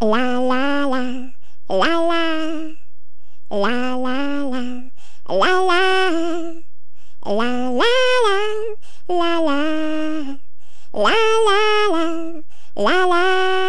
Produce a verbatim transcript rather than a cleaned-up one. La la la, la la, la la la, la la, la la la, la la, la la la, la la.